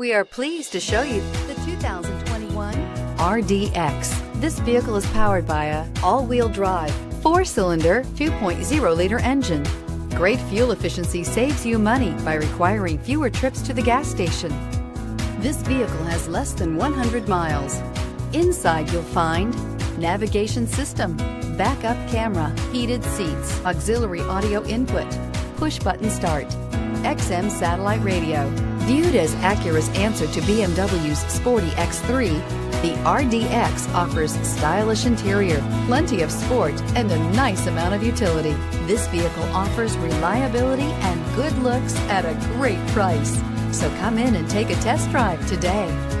We are pleased to show you the 2021 RDX. This vehicle is powered by a all-wheel drive, 4-cylinder, 2.0-liter engine. Great fuel efficiency saves you money by requiring fewer trips to the gas station. This vehicle has less than 100 miles. Inside you'll find navigation system, backup camera, heated seats, auxiliary audio input, push-button start, XM satellite radio. Viewed as Acura's answer to BMW's sporty X3, the RDX offers stylish interior, plenty of sport, and a nice amount of utility. This vehicle offers reliability and good looks at a great price. So come in and take a test drive today.